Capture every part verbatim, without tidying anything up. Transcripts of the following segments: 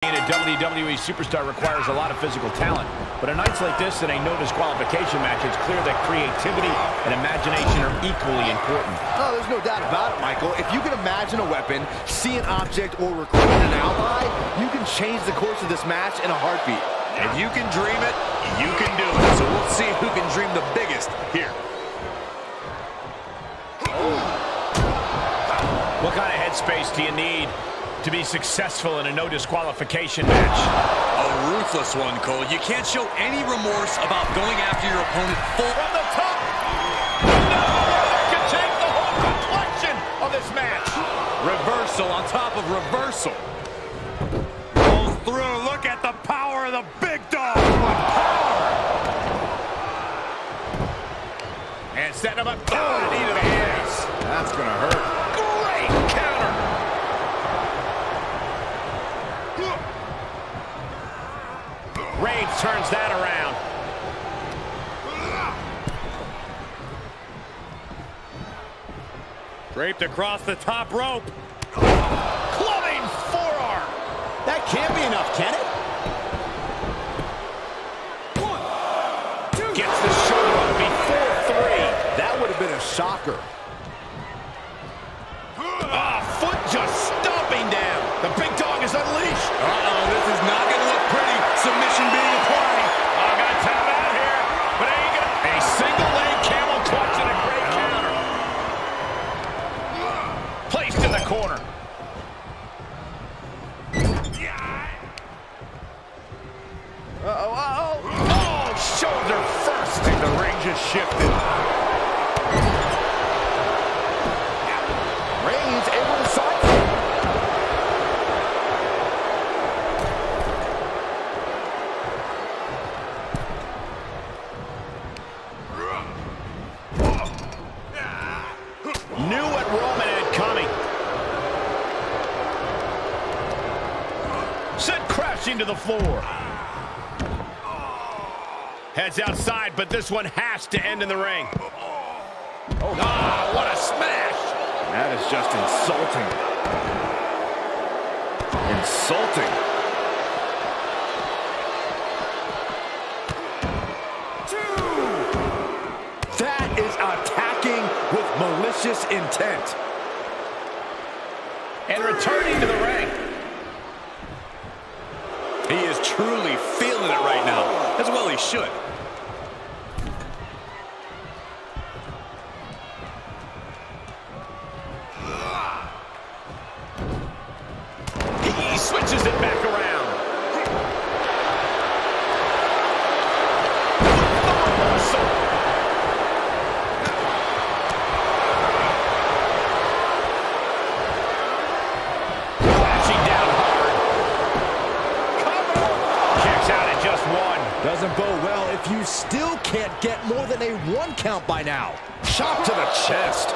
Being a W W E superstar requires a lot of physical talent, but on nights like this in a no disqualification match, it's clear that creativity and imagination are equally important. Oh, there's no doubt about it, Michael. If you can imagine a weapon, see an object, or recruit an ally, you can change the course of this match in a heartbeat. If you can dream it, you can do it. So we'll see who can dream the biggest here. Oh. What kind of headspace do you need to be successful in a no disqualification match? A ruthless one, Cole. You can't show any remorse about going after your opponent full. From the top! No one can change the whole complexion of this match. Reversal on top of reversal. Goes through. Look at the power of the big dog. What power! And setting him up. Oh, oh, knee to the ass. That's going to hurt. Reigns turns that around. Draped across the top rope. Clubbing forearm. That can't be enough, can it? One, two. Gets the shoulder up before three. That would have been a shocker. Ah, foot just stomping down. The big dog is unleashed. Uh-oh, this is not going to look pretty. Submission being applied. Oh, got a time out here, but it ain't gonna. A single leg camel clutch and a great counter. Placed in the corner. Uh-oh, uh-oh. Oh, shoulder first. And the ring just shifted. Reigns able to sidestep. Knew what Roman had coming. Sent crashing to the floor. Heads outside, but this one has to end in the ring. Oh, ah, what a smash! That is just insulting. Insulting. Two. That is attacking with malicious intent. And returning to the ring. He is truly feeling it right now, as well he should. He switches it back around. Crashing down hard. Cover. Kicks out at just one. Doesn't bode well if you still can't get more than a one count by now. Shot to the chest.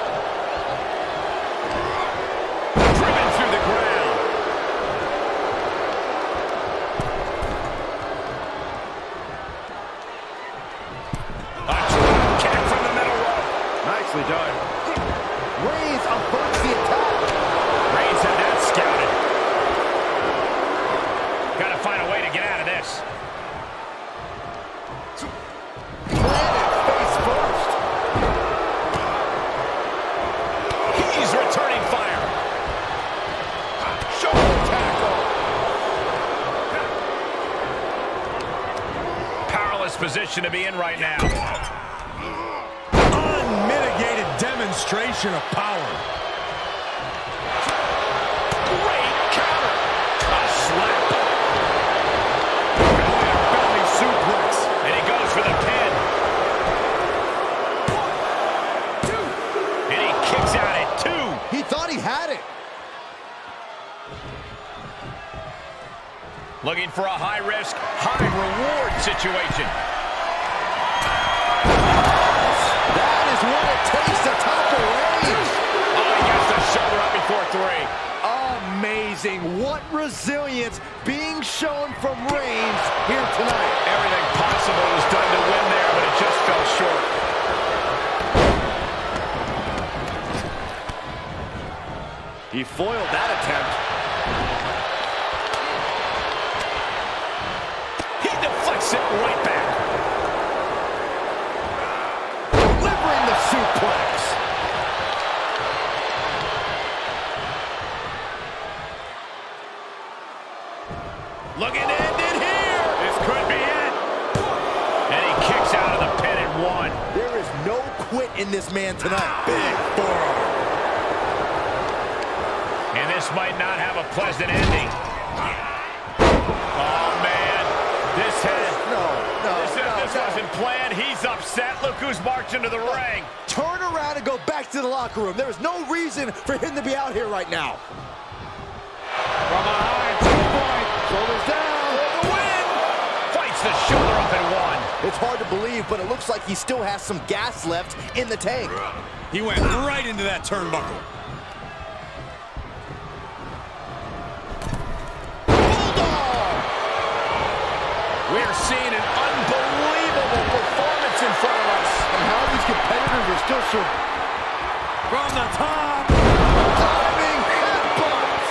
Done. Reigns averts the attack. Reigns had that scouted. Gotta find a way to get out of this. Planet face first. He's returning fire. Shoulder tackle. Powerless position to be in right now. Demonstration of power. Great counter. A slap. Belly to belly suplex. And he goes for the pin. One, two. And he kicks out at two. He thought he had it. Looking for a high risk, high reward situation. What it takes to top the Reigns. Oh, he gets the shoulder up before three. Amazing. What resilience being shown from Reigns here tonight. Everything possible was done to win there, but it just fell short. He foiled that attempt. right back. Delivering the suplex. Looking to end it here. This could be it. And he kicks out of the pin at one. There is no quit in this man tonight. Ah, big forearm. And this might not have a pleasant ending. Oh, man. This has, no, no, this, no, this no. wasn't planned. He's upset. Look who's marched into the no. ring. Turn around and go back to the locker room. There is no reason for him to be out here right now. From a high two-point, shoulders down, for the win. Fights the shoulder up and one. It's hard to believe, but it looks like he still has some gas left in the tank. He went right into that turnbuckle. We're seeing an unbelievable performance in front of us. And how these competitors are still shooting. From the top. Climbing headbutts.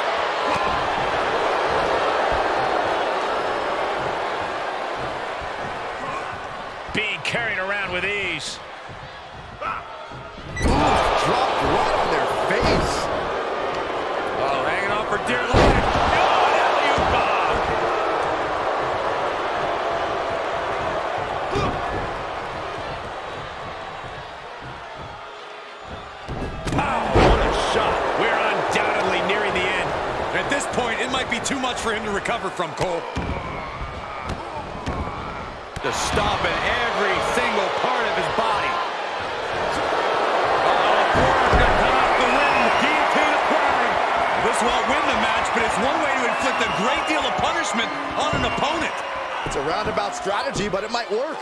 Being carried around with ease. Ooh, dropped right on their face. Oh, hanging on for dear life. Too much for him to recover from, Cole. Just stopping every single part of his body. Uh-oh, forearm got cut off the limb. Guillotine applied. This won't win the match, but it's one way to inflict a great deal of punishment on an opponent. It's a roundabout strategy, but it might work.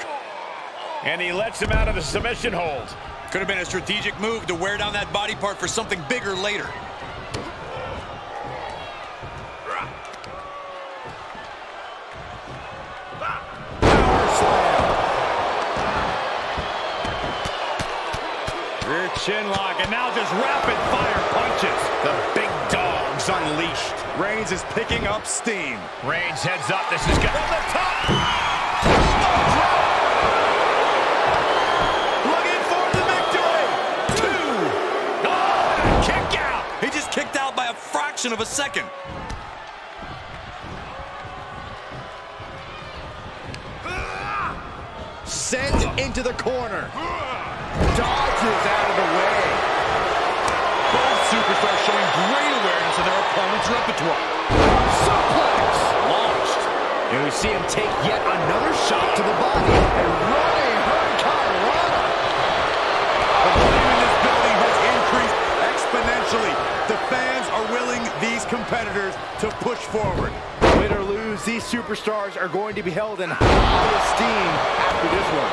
And he lets him out of the submission hold. Could have been a strategic move to wear down that body part for something bigger later. Shinlock, and now just rapid-fire punches. The big dog's unleashed. Reigns is picking up steam. Reigns heads up. This is good. From the top. Looking for the victory. Two. Oh, and a kick out. He just kicked out by a fraction of a second. Sent into the corner. Dodges out of the way. Both superstars showing great awareness of their opponent's repertoire. Suplex launched. And we see him take yet another shot to the body. And running Hurricane. The volume in this building has increased exponentially. The fans are willing these competitors to push forward. Win or lose, these superstars are going to be held in high esteem after this one.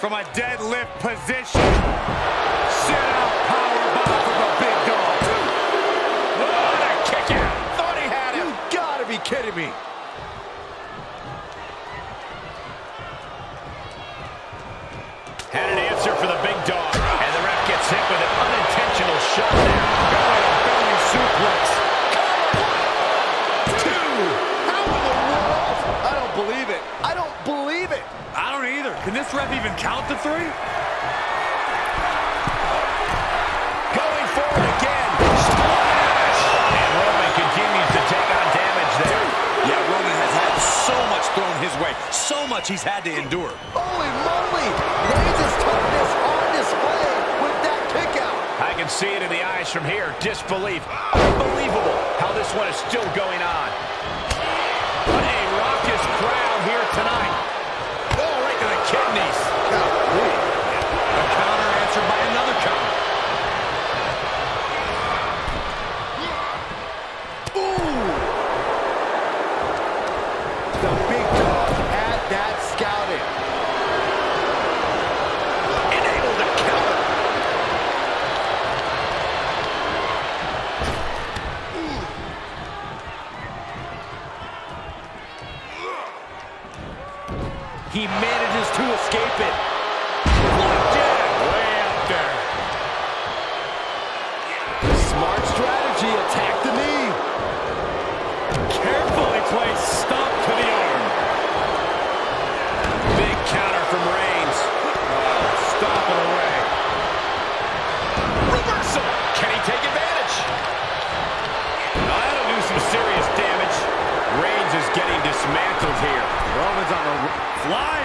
From a deadlift position. Sit out powerbomb from a big dog. What a kick out. Thought he had it. You gotta be kidding me. Had an answer for the big dog. And the ref gets hit with an unintentional shot there. Belly to belly suplex. Two. How in the world? I don't believe it. I don't believe it. I don't either. Can this ref even count to three? Going forward again. Splash! And Roman continues to take on damage there. Yeah, Roman has had so much thrown his way. So much he's had to endure. Holy moly! Reigns' toughness on display with that kick out. I can see it in the eyes from here. Disbelief. Unbelievable how this one is still going on. What a raucous crowd here tonight. Kidneys. A counter answered by another counter. Ooh! The big dog had that scouted. Enabled the counter. place. Stomp to the arm. Big counter from Reigns. Oh, stomping away. Reversal. Can he take advantage? Now, that'll do some serious damage. Reigns is getting dismantled here. Roman's on the flying.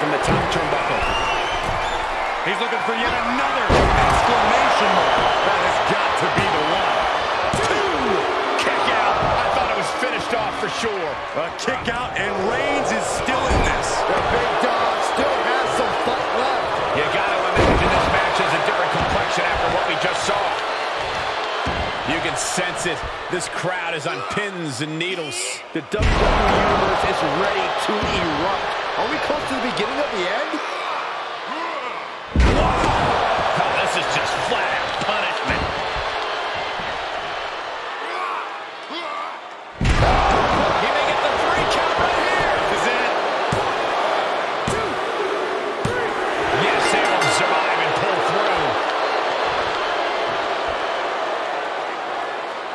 From the top turnbuckle. He's looking for yet another exclamation mark. That has got to be the one. Two! Kick out. I thought it was finished off for sure. A kick out, and Reigns is still in this. The big dog still has some fight left. You got to imagine this match is a different complexion after what we just saw. You can sense it. This crowd is on pins and needles. The W W E Universe is ready to erupt. Are we close to the beginning of the end? Wow. Oh, this is just flat-out punishment. Oh, he may get the three count right here. Is it? One, two, three. Yes, he'll survive and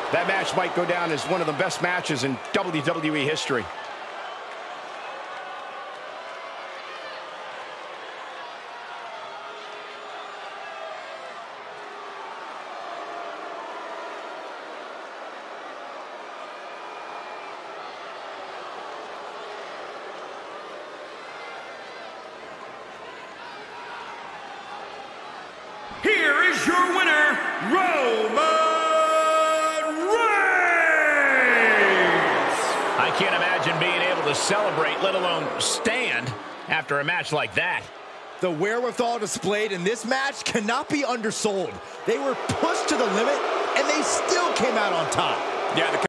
pull through. That match might go down as one of the best matches in W W E history. Your winner, Roman Reigns! I can't imagine being able to celebrate, let alone stand, after a match like that. The wherewithal displayed in this match cannot be undersold. They were pushed to the limit, and they still came out on top. Yeah. The